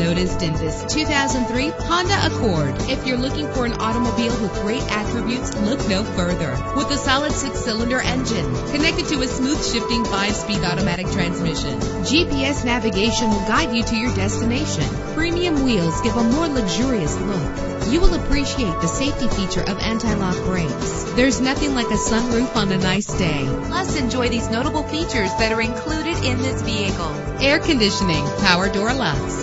noticed in this 2003 Honda Accord. If you're looking for an automobile with great attributes, look no further. With a solid 6-cylinder engine connected to a smooth shifting 5-speed automatic transmission, GPS navigation will guide you to your destination. Premium wheels give a more luxurious look. You will appreciate the safety feature of anti-lock brakes. There's nothing like a sunroof on a nice day. Plus, enjoy these notable features that are included in this vehicle: air conditioning, power door locks,